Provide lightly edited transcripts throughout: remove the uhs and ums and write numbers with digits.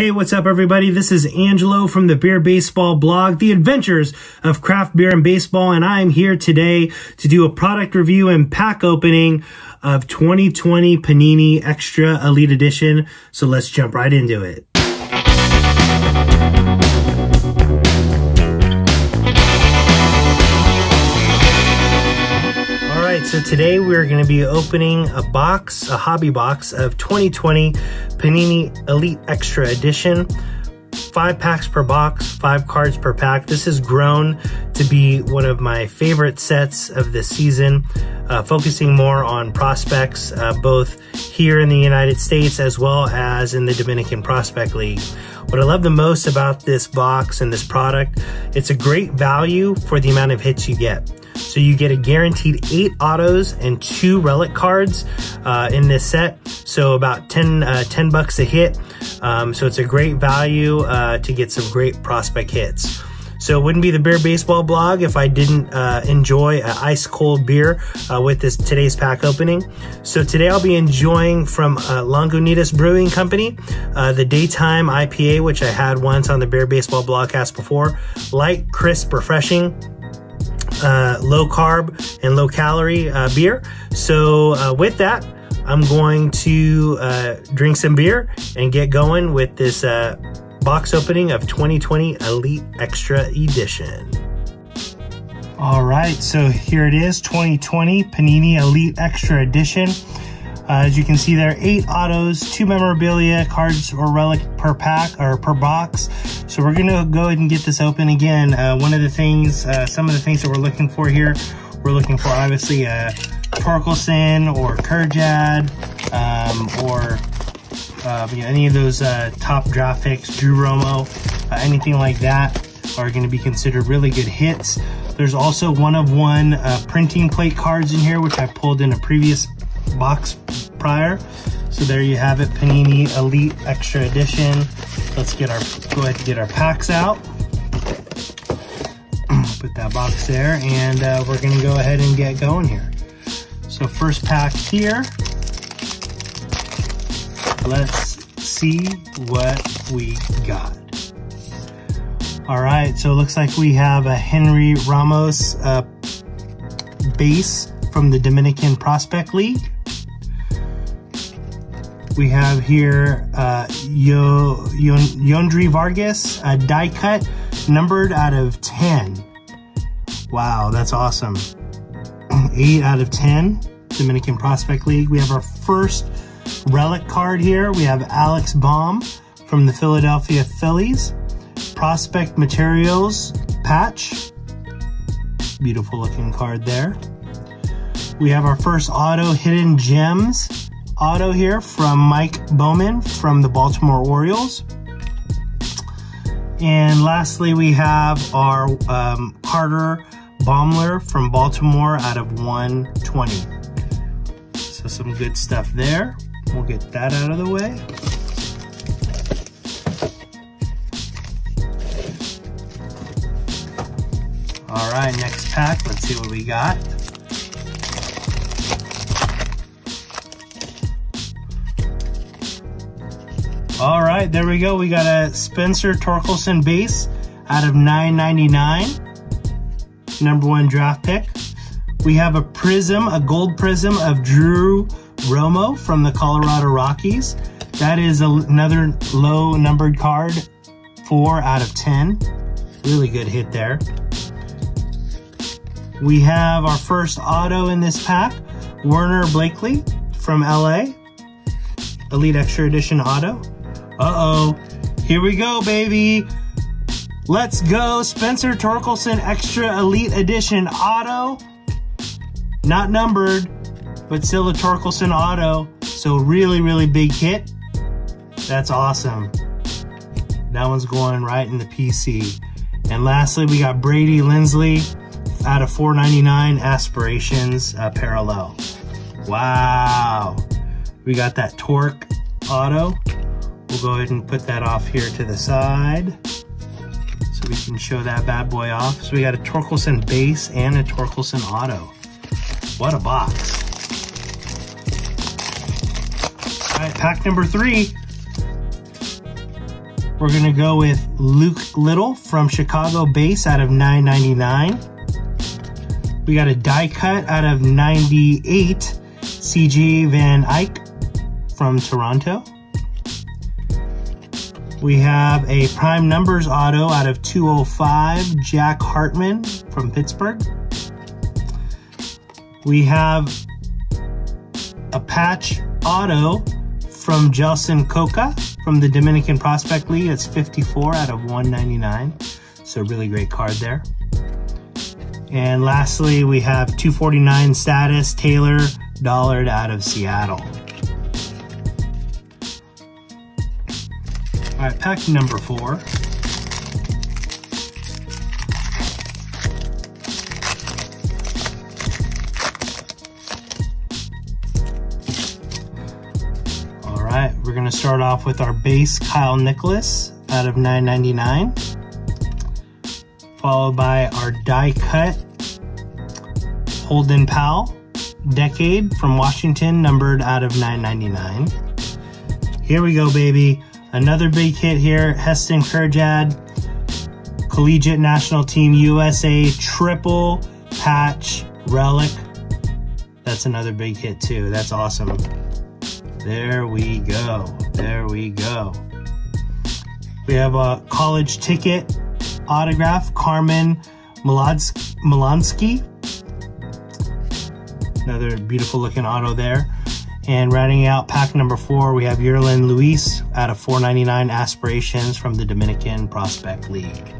Hey, what's up, everybody? This is Angelo from the Beer Baseball blog, The Adventures of Craft Beer and Baseball, and I'm here today to do a product review and pack opening of 2020 Panini Extra Elite Edition. So let's jump right into it. So today we're going to be opening a box, a hobby box of 2020 Panini Elite Extra Edition. 5 packs per box, 5 cards per pack. This has grown to be one of my favorite sets of this season, focusing more on prospects, both here in the United States as well as in the Dominican Prospect League. What I love the most about this box and this product, it's a great value for the amount of hits you get. So you get a guaranteed 8 autos and 2 relic cards in this set. So about 10 bucks a hit. So it's a great value to get some great prospect hits. So it wouldn't be the Beer Baseball blog if I didn't enjoy an ice cold beer with today's pack opening. So today I'll be enjoying from Lagunitas Brewing Company, the Daytime IPA, which I had once on the Beer Baseball blogcast before. Light, crisp, refreshing. Low carb and low calorie beer. So with that, I'm going to drink some beer and get going with this box opening of 2020 Elite Extra Edition. All right, so here it is, 2020 Panini Elite Extra Edition. As you can see, there are 8 autos, 2 memorabilia cards or relic per pack or per box. So we're gonna go ahead and get this open again. Some of the things that we're looking for here, we're looking for obviously Torkelson or Kjerstad or any of those top draft picks, Drew Romo, anything like that are gonna be considered really good hits. There's also one-of-one printing plate cards in here, which I pulled in a previous box prior. So there you have it, Panini Elite Extra Edition. Let's go ahead and get our packs out. Put that box there, and we're gonna go ahead and get going here. So first pack here. Let's see what we got. All right, so it looks like we have a Henry Ramos base from the Dominican Prospect League. We have here Yondri Vargas, a die cut, numbered out of 10. Wow, that's awesome. 8 out of 10, Dominican Prospect League. We have our first relic card here. We have Alex Baum from the Philadelphia Phillies. Prospect Materials patch. Beautiful looking card there. We have our first auto hidden gems. Auto here from Mike Bowman from the Baltimore Orioles. And lastly, we have our Carter Baumler from Baltimore out of 120. So some good stuff there. We'll get that out of the way. All right, next pack, let's see what we got. All right, there we go. We got a Spencer Torkelson base out of 999, number 1 draft pick. We have a prism, a gold prism of Drew Romo from the Colorado Rockies. That is another low numbered card, 4 out of 10. Really good hit there. We have our first auto in this pack, Werner Blakely from LA, Elite Extra Edition auto. Uh-oh, here we go, baby. Let's go, Spencer Torkelson Extra Elite Edition auto. Not numbered, but still a Torkelson auto. So really, really big hit. That's awesome. That one's going right in the PC. And lastly, we got Brady Lindsley out of 499 aspirations parallel. Wow. We got that Torque auto. We'll go ahead and put that off here to the side so we can show that bad boy off. So we got a Torkelson base and a Torkelson auto. What a box. All right, pack number 3. We're going to go with Luke Little from Chicago base out of 999. We got a die cut out of 98, C.G. Van Eyck from Toronto. We have a prime numbers auto out of 205, Jack Hartman from Pittsburgh. We have a patch auto from Gelson Coca from the Dominican Prospect League. That's 54 out of 199. So really great card there. And lastly, we have 249 status Taylor Dollard out of Seattle. All right, pack number 4. We're going to start off with our base Kyle Nicholas out of 999, followed by our die cut Holden Powell decade from Washington, numbered out of 999. Here we go, baby. Another big hit here. Heston Kjerstad, collegiate national team USA, triple patch relic. That's another big hit too. That's awesome. There we go. There we go. We have a college ticket autograph, Carmen Milansky. Another beautiful looking auto there. And rounding out pack number 4, we have Yurlin Luis out of 499 aspirations from the Dominican Prospect League.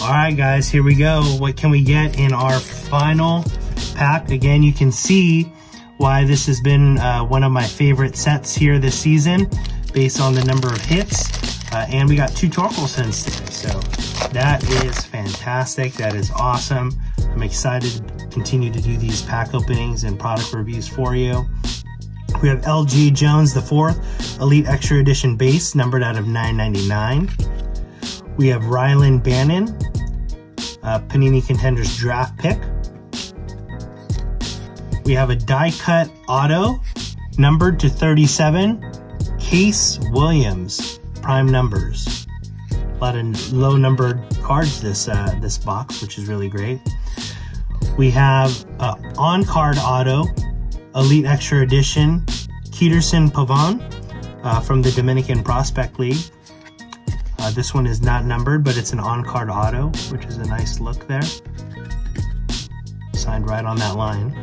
All right, guys, here we go. What can we get in our final pack? Again, you can see why this has been one of my favorite sets here this season based on the number of hits. And we got 2 Torkelsons today, so that is fantastic. That is awesome. I'm excited to continue to do these pack openings and product reviews for you. We have LG Jones, the 4th, Elite Extra Edition base, numbered out of 999. We have Rylan Bannon, Panini Contenders draft pick. We have a die cut auto, numbered to 37, Case Williams, prime numbers. A lot of low numbered cards this box, which is really great. We have an on card auto, Elite Extra Edition, Peterson Pavan from the Dominican Prospect League. This one is not numbered, but it's an on card auto, which is a nice look there. Signed right on that line.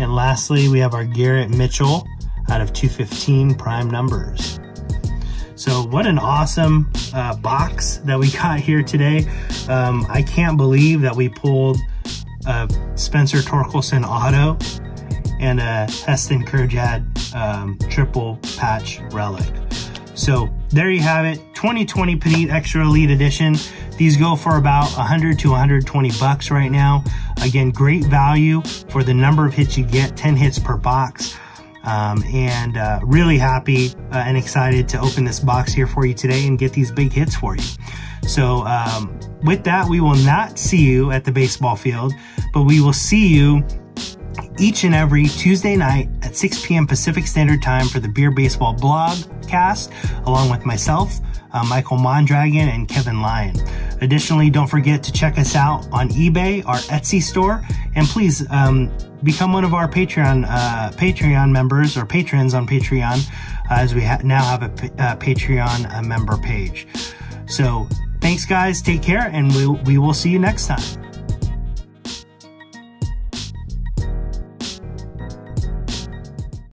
And lastly, we have our Garrett Mitchell out of 215 prime numbers. So what an awesome box that we got here today. I can't believe that we pulled a Spencer Torkelson auto and a Heston Kjerstad triple patch relic. So there you have it, 2020 Panini Extra Elite Edition. These go for about 100 to 120 bucks right now. Again, great value for the number of hits you get, 10 hits per box. And really happy and excited to open this box here for you today and get these big hits for you. So with that, we will not see you at the baseball field, but we will see you each and every Tuesday night at 6 p.m. Pacific Standard Time for the Beer Baseball Blogcast, along with myself, Michael Mondragon, and Kevin Lyon. Additionally, don't forget to check us out on eBay, our Etsy store, and please become one of our Patreon members or patrons on Patreon, as we now have a Patreon member page. So thanks, guys. Take care, and we will see you next time.